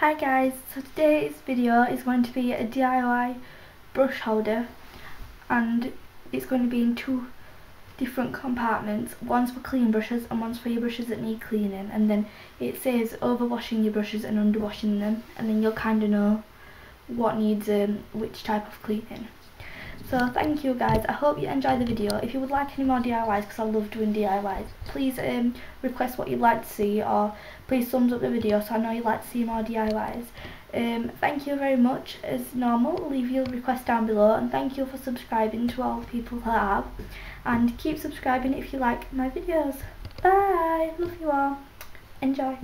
Hi guys, so today's video is going to be a DIY brush holder, and it's going to be in two different compartments. One's for clean brushes and one's for your brushes that need cleaning, and then it says overwashing your brushes and underwashing them, and then you'll kind of know what needs which type of cleaning. So thank you guys, I hope you enjoyed the video. If you would like any more DIYs, because I love doing DIYs, please request what you'd like to see, or please thumbs up the video so I know you'd like to see more DIYs. Thank you very much. As normal, leave your request down below, and thank you for subscribing to all the people that have, and keep subscribing if you like my videos. Bye, love you all, enjoy.